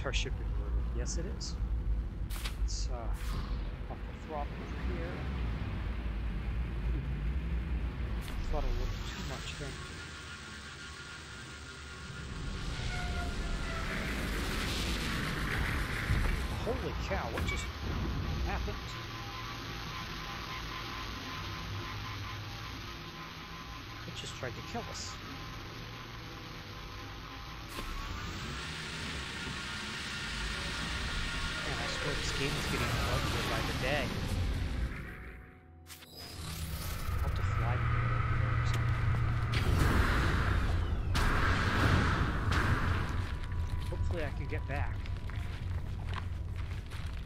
just our ship inverted? Yes, it is. Let's pump the throttle over here. Throttle a little too much there. Holy cow, what just happened? It just tried to kill us. Man, I swear this game is getting larger by the day. I'll have to fly or something. Hopefully I can get back.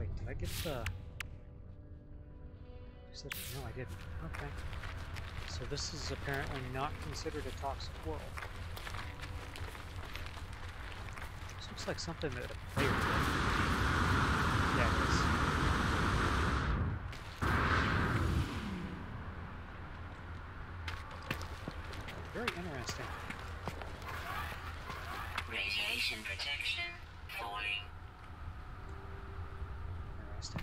Wait, did I get the... No, I didn't. Okay. So this is apparently not considered a toxic world. This looks like something that a player did. Yeah, it is. Very interesting. Radiation protection falling. Interesting.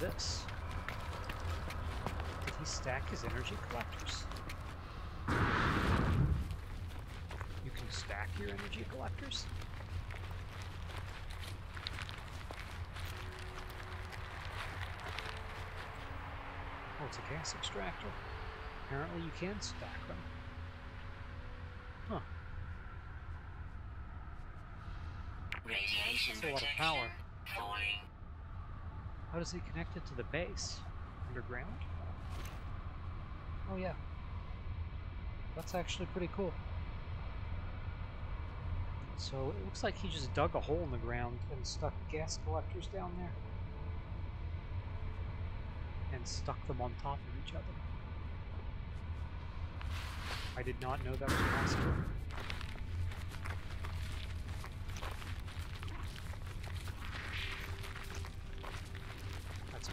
This? Did he stack his energy collectors? You can stack your energy collectors? Oh, it's a gas extractor. Apparently you can stack them. Huh. Radiation protection. That's a lot of power. How does he connect it to the base? Underground? Oh yeah. That's actually pretty cool. So it looks like he just dug a hole in the ground and stuck gas collectors down there. And stuck them on top of each other. I did not know that was possible.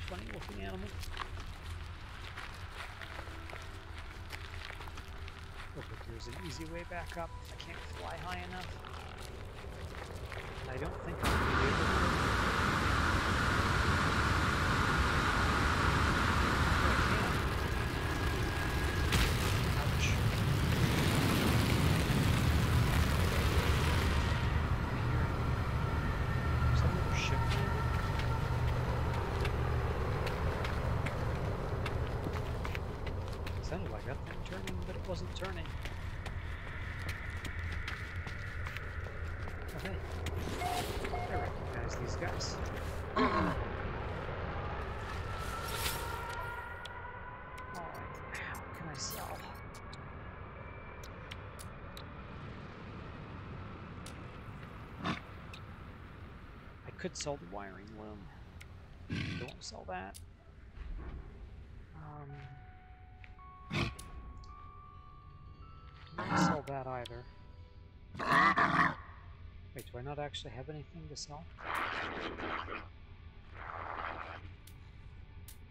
Funny looking animal. Look, there's an easy way back up. I can't fly high enough. I don't think I'm going to be able to. Ouch. There's a little ship here. Sounded like that thing turning, but it wasn't turning. Oh, hey. I recognize these guys. Alright. How can I sell? I could sell the wiring loom. Don't sell that. Sell that either. Wait, do I not actually have anything to sell? Yeah,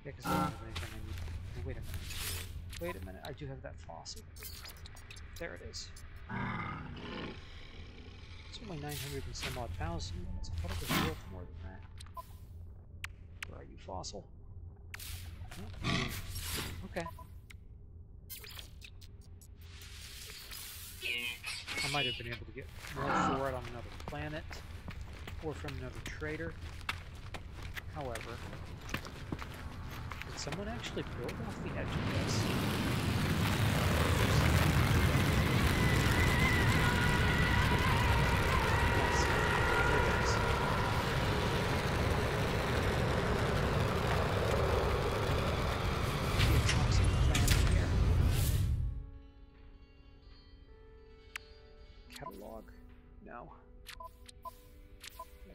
because I don't have anything I need. Wait a minute. Wait a minute, I do have that fossil. There it is. It's only 900 and some odd thousand units. I thought it was worth more than that. Where are you, fossil? Okay. I might have been able to get more for it on another planet or from another trader. However, did someone actually build off the edge of this?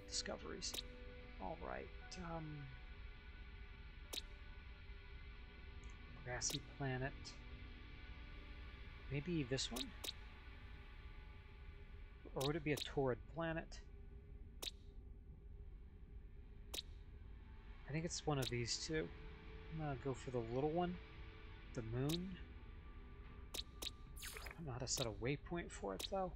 Discoveries. Alright. Grassy planet. Maybe this one? Or would it be a torrid planet? I think it's one of these two. I'm gonna go for the little one, the moon. I don't know how to set a waypoint for it though.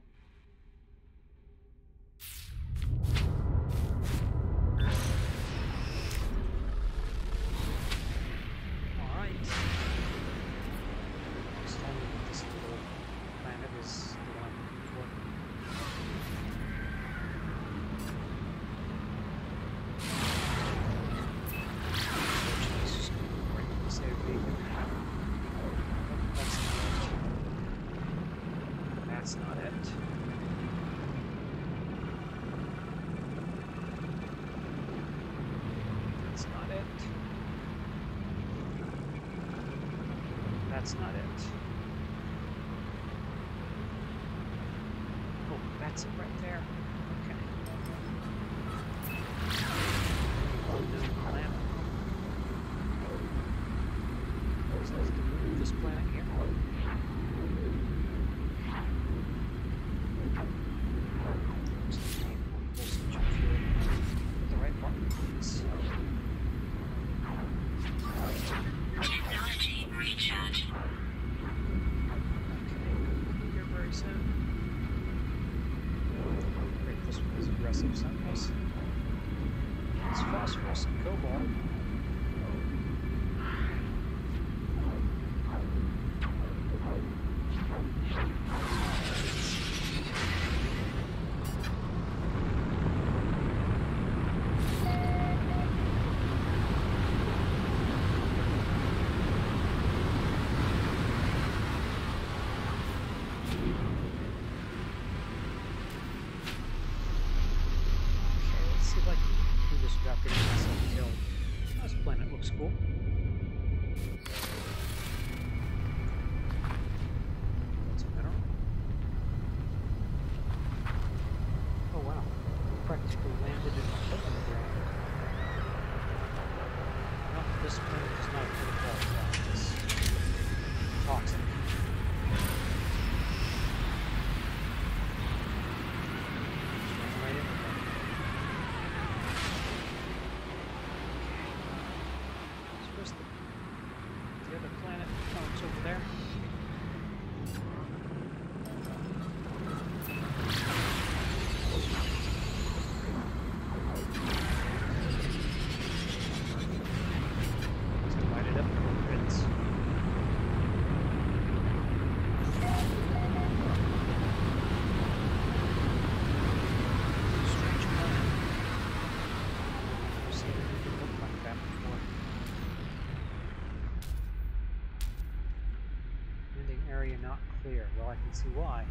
Well, I can see why.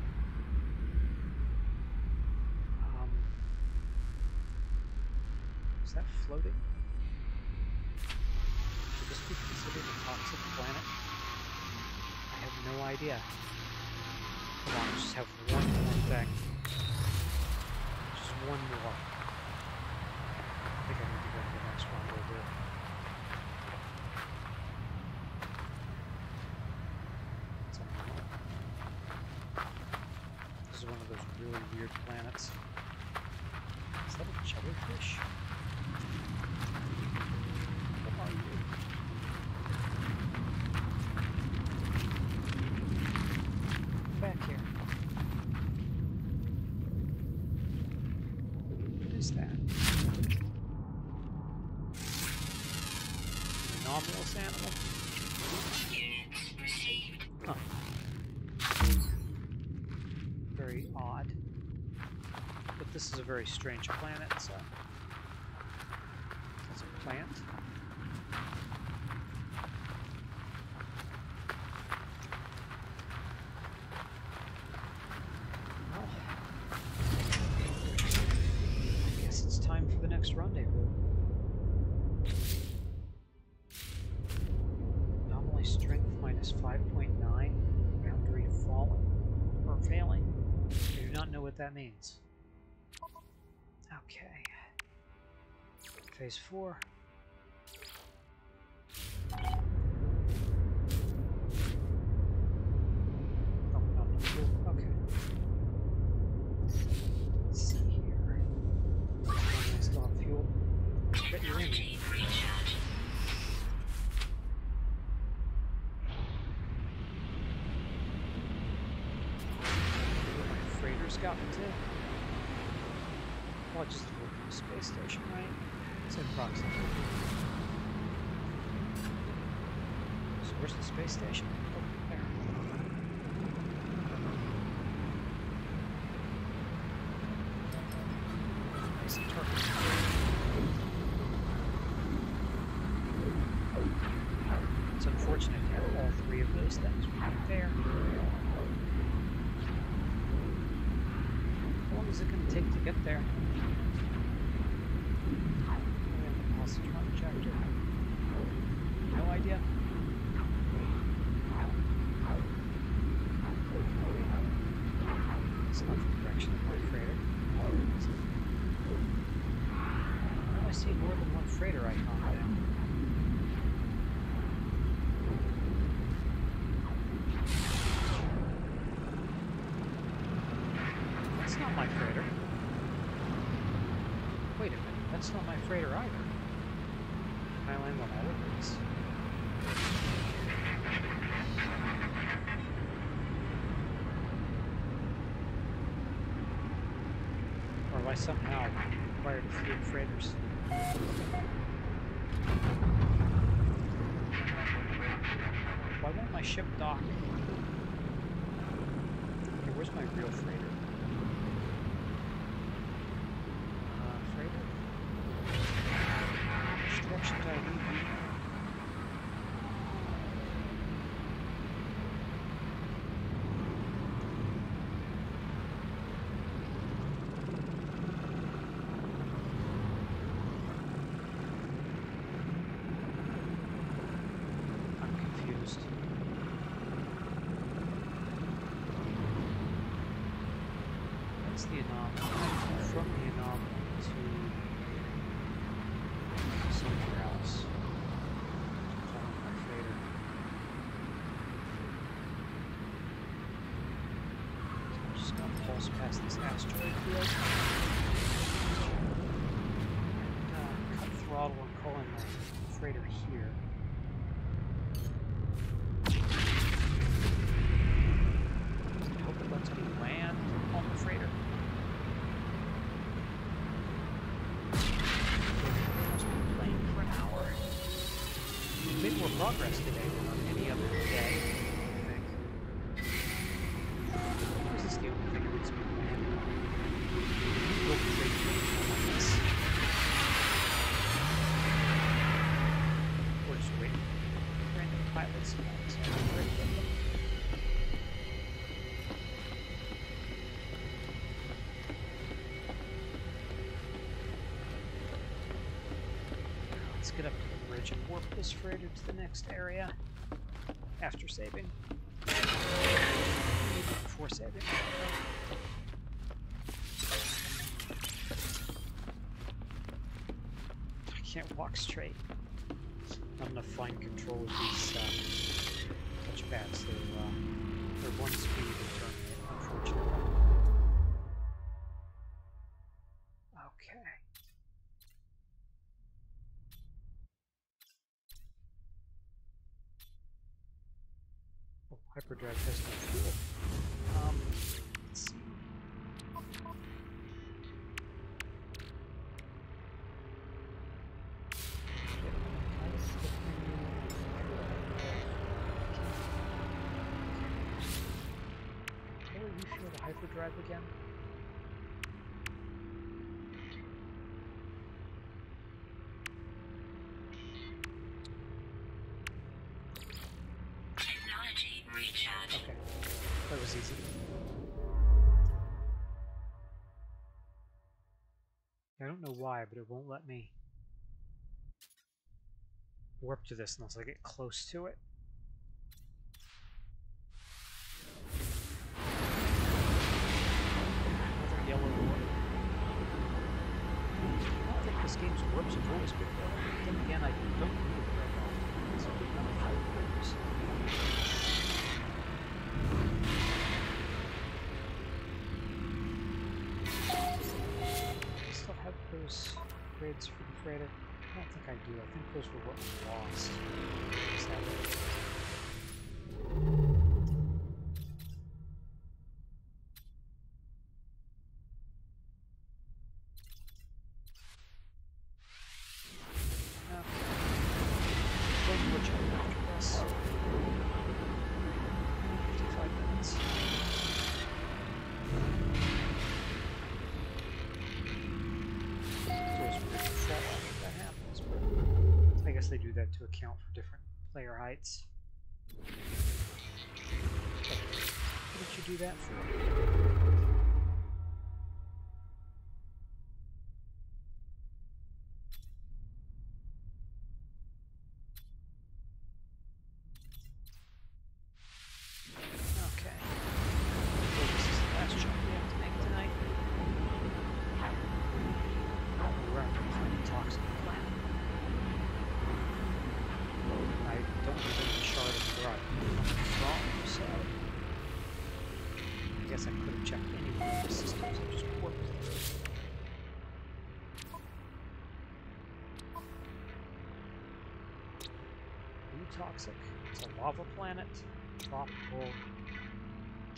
Is that floating? Should this be considered a toxic planet? I have no idea. Come on, just have one more thing. Just one more. I think I need to go to the next one. We'll do it. This is one of those really weird planets. Is that a jellyfish? What are you? Back here. What is that? An anomalous animal? Odd, but this is a very strange planet, so it's a plant. Well, I guess it's time for the next rendezvous. Anomaly strength -5.9, boundary falling or failing. I do not know what that means. Okay. Phase 4. Okay. Falcon 2. Well, just the space station, right? It's in proxy. So where's the space station? Oh, there. Nice and turquoise. It's unfortunate to have all three of those things right there. What is it going to take to get there? No idea. It's not the direction of my freighter. Now I see more than one freighter icon now. That's not my freighter either. Can I land on all of these? Or am I somehow required to feed freighters? Why won't my ship dock? Okay, where's my real freighter? Past this asteroid field. Cut throttle and call in my freighter here. I hope it lets me land on the freighter. I must be playing for an hour. We've made more progress today than on any other day. Let's get up to the bridge and warp this freighter to the next area after saving. Maybe before saving. I can't walk straight. Not enough fine control with these touchpads. They're one speed in turn, unfortunately. Okay. Oh, hyperdrive has no fuel. Let's see. Drive again. Technology recharge. Okay, that was easy. I don't know why, but it won't let me warp to this unless I get close to it. This game's warps have always been there. But then again, I don't need it very often. It's only another 5 years. I still have those grids for the freighter. I don't think I do. I think those were what we lost. Sadly. guess they do that to account for different player heights. What did you do that for? Toxic. It's a lava planet, tropical,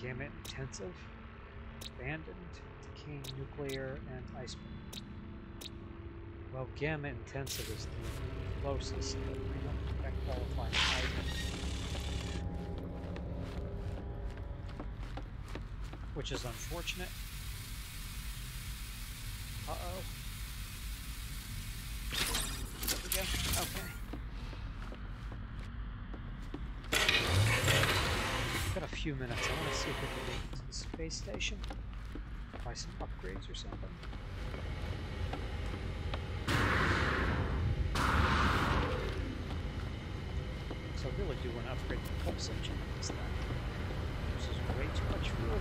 gamut intensive, abandoned, decaying nuclear, and iceberg. Well, gamut intensive is the closest, but we don't think that qualifies either. Which is unfortunate. Uh-oh. There we go. Okay. Got a few minutes. I want to see if we can get into the space station, buy some upgrades or something. So I really do want to upgrade the pulse engine on this thing. This is way too much fuel.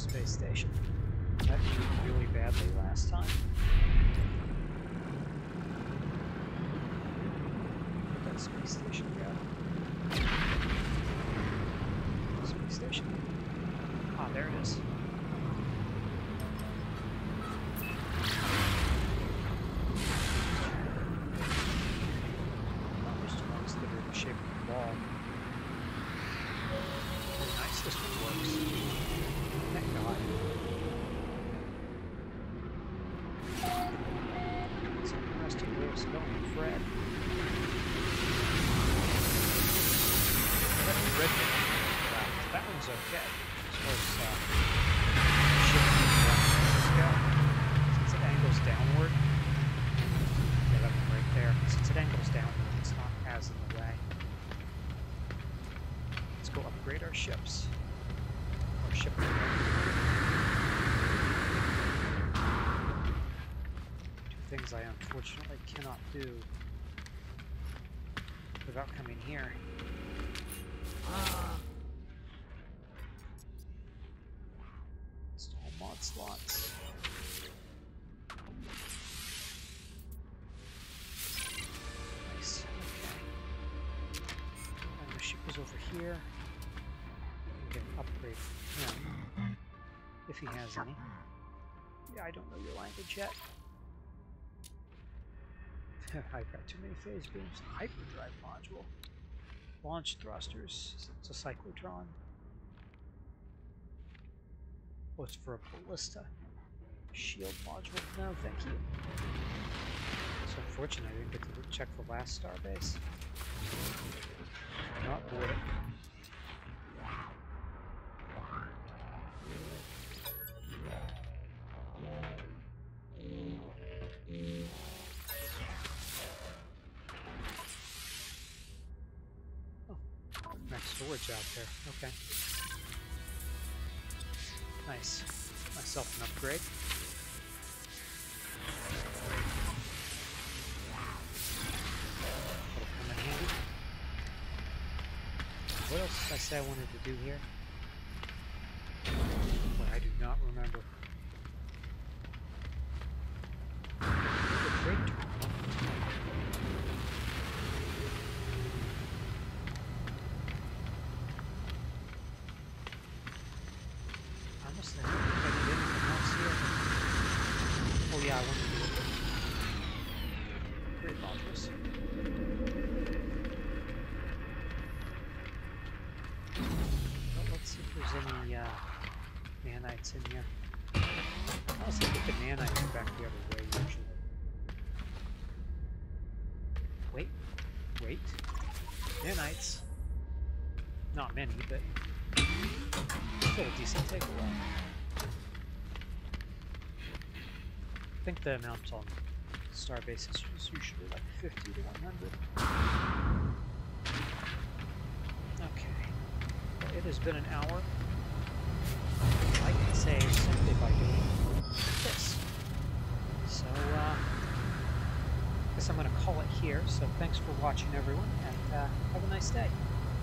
Space station. That did really badly last time. Where'd that space station go? Space station. Ah, there it is. I unfortunately cannot do without coming here. Install mod slots. Nice, okay. And the ship is over here. We can upgrade him, if he has any. Yeah, I don't know your language yet. I've got too many phase beams. Hyperdrive module. Launch thrusters. It's a cyclotron. What's for a ballista? Shield module. No, thank you. It's unfortunate I didn't get to check the last starbase. Not board it. Storage out there. Okay. Nice. Myself an upgrade. That'll come in handy. What else did I say I wanted to do here? But I do not remember. Oh yeah, I want to do it. Great, Bob. nuts in here. I also think the banana is back the other way usually. Wait. Nanites. Not many, but still a decent takeaway. I think the amount on Starbase is usually like 50 to 100. Okay. It has been an hour. I can save simply by doing this. So, I guess I'm going to call it here. So thanks for watching, everyone, and have a nice day.